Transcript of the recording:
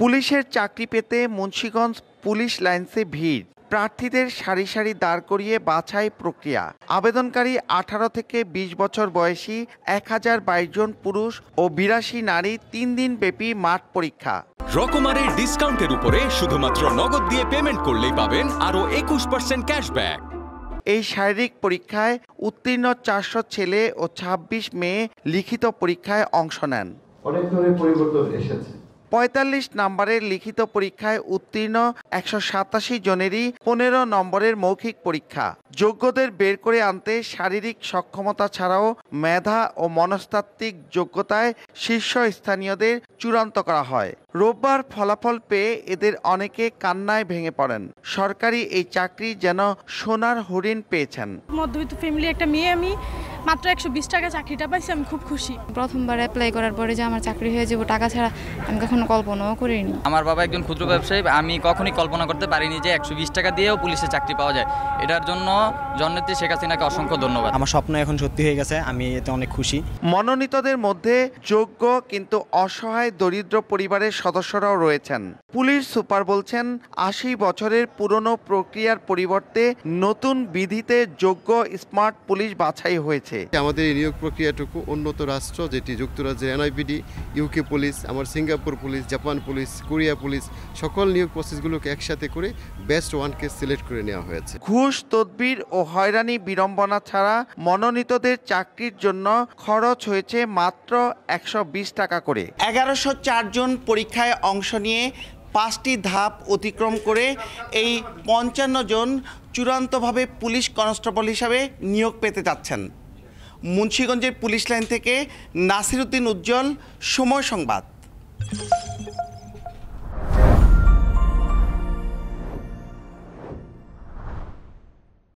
পুলিশের চাকরি পেতে মুন্সিগঞ্জ পুলিশ লাইন্সে ভিড়। প্রার্থীদের সারি সারি দাঁড় করিয়ে বাছাই প্রক্রিয়া। আবেদনকারী ১৮ থেকে ২০ বছর বয়সী ১০২২ জন পুরুষ ও ৮২ নারী। ৩ দিন ব্যাপী মাঠ পরীক্ষা। রকমারের ডিসকাউন্টের উপরে শুধুমাত্র নগদ দিয়ে পেমেন্ট করলেই পাবেন আরও ২১% ক্যাশব্যাক। এই শারীরিক পরীক্ষায় উত্তীর্ণ ৪০০ ছেলে ও ২৬ মেয়ে লিখিত পরীক্ষায় অংশ নেন। অনেক ধরনের পরিবর্তন এসেছে। ৪৫ নম্বরের লিখিত পরীক্ষায় উত্তীর্ণ ১৮৭ জনেরই ১৫ নম্বরের মৌখিক পরীক্ষা। যোগ্যদের বের করে আনতে শারীরিক সক্ষমতা ছাড়াও মেধা ও মনস্তাত্ত্বিক যোগ্যতায় শীর্ষস্থানীয়দের চূড়ান্ত করা হয়। রোববার ফলাফল পেয়ে এদের অনেকে কান্নায় ভেঙে পড়েন। সরকারি এই চাকরি যেন সোনার হরিণ পেয়েছেন। মধ্যবিত্ত ফ্যামিলি একটা মেয়ে, আমি মাত্র ১২০ টাকা চাকরিটা পাইছি, আমি খুব খুশি। প্রথমবার অ্যাপ্লাই করার পরে যে আমার চাকরি হয়ে যাবো টাকা ছাড়া আমি কখনো কল্পনাও করিনি। আমার বাবা একজন ক্ষুদ্র ব্যবসায়ী, আমি কখনই কল্পনা করতে পারিনি যে ১২০ টাকা দিয়েও পুলিশের চাকরি পাওয়া যায়। এটার জন্য জননেত্রী শেখ হাসিনাকে অসংখ্য ধন্যবাদ। আমার স্বপ্ন এখন সত্যি হয়ে গেছে, আমি এতে অনেক খুশি। মনোনীতদের মধ্যে যোগ্য কিন্তু অসহায় দরিদ্র পরিবারের সদস্যরাও রয়েছেন। পুলিশ সুপার বলছেন ৮০ বছরের পুরনো প্রক্রিয়ার পরিবর্তে নতুন বিধিতে যোগ্য স্মার্ট পুলিশ বাছাই হয়েছে। আমাদের এই নিয়োগ প্রক্রিয়াটুকু উন্নত রাষ্ট্র, যেটি যুক্তরাজ্যের এনআইপিডি, ইউকে পুলিশ, আমার Singapore police, Japan police, Korea police, সকল নিয়োগ প্রসেসগুলোকে একসাথে করে বেস্ট ওয়ানকে সিলেক্ট করে নেওয়া হয়েছে। ঘুষ, তদবির ও হয়রানি বিড়ম্বনা ছাড়া মনোনীতদের চাকরির জন্য খরচ হয়েছে মাত্র ১২০ টাকা করে। ১১০৪ জন পরীক্ষায় অংশ নিয়ে ৫টি ধাপ অতিক্রম করে এই ৫৫ জন চূড়ান্তভাবে পুলিশ কনস্টেবল হিসাবে নিয়োগ পেতে যাচ্ছেন। মুন্সিগঞ্জের পুলিশ লাইন থেকে নাসিরউদ্দিন উজ্জ্বল, সময় সংবাদ।